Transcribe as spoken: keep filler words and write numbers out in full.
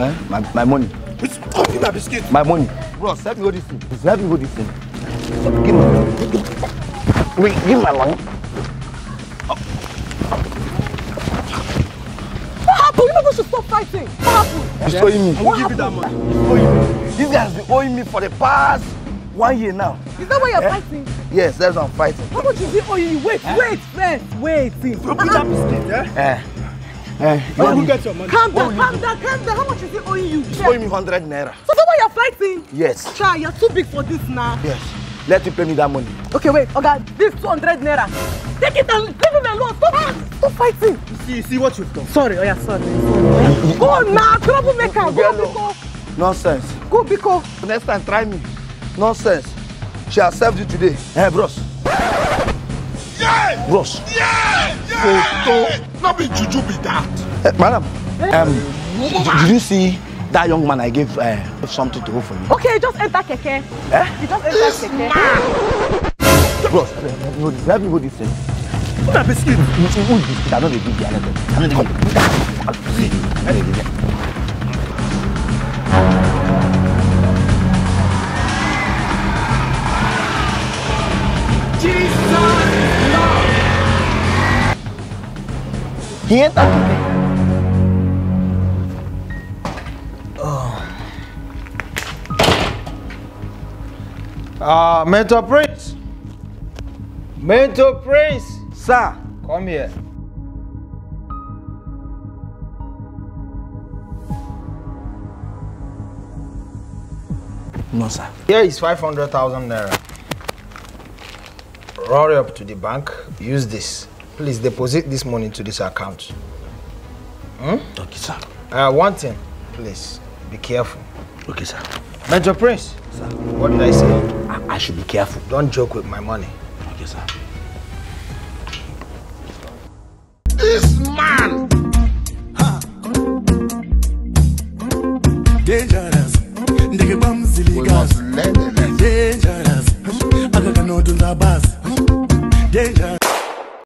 Eh? My, my money. It's fucking my biscuit. My money. Bros, help me hold this thing. Help me hold this thing. Give me, give me, give me my money. Fighting. What happened? Yes. Owing me. I will give you that money. Owing me. This guy has been owing me for the past one year now. Is that why you're eh? fighting? Yes, that's why I'm fighting. How much is he owing you? Wait, eh? wait, first, wait. If you put that biscuit, eh? Eh. eh. You will get your money. Calm down, calm down, calm down. How much is he owing you? He's owing me one hundred naira. So that's why you're fighting? Yes. Child, you're too big for this now. Yes. Let him pay me that money. Okay, wait. Okay, this two hundred naira. Take it and leave him alone. Stop, stop fighting. You see, you see what you've done. Sorry, oh yeah, sorry. Go now, troublemaker. Go, Biko. Nonsense. Go, Biko. Next time, try me. Nonsense. She has served you today. Hey, bros. Yeah! Bros. Yeah! Yeah! So, so. Not be juju be that. Hey, madam, um, did you see that young man I gave uh, something to go for me? Okay, just enter keke. Eh? You just enter this keke. Man. Bros, let me hold this thing. What a biscuit? What biscuit? I don't need to I don't need to I don't need to Jesus love! He ain't that keke. Ah, uh, Mentor Prince! Mentor Prince! Sir! Come here. No, sir. Here is five hundred thousand naira. Roll up to the bank. Use this. Please deposit this money to this account. Hmm? Okay, sir. Uh, one thing, please. Be careful. Okay, sir. Major Prince, sir. What did I say? I, I should be careful. Don't joke with my money. Okay, sir. This man! Huh. Dangerous. We must let him. Dangerous. I can't do that, boss.